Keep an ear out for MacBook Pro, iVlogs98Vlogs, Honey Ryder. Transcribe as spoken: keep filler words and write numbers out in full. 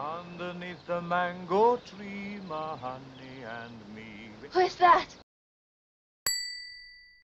Underneath the mango tree, my honey and me. Where's that?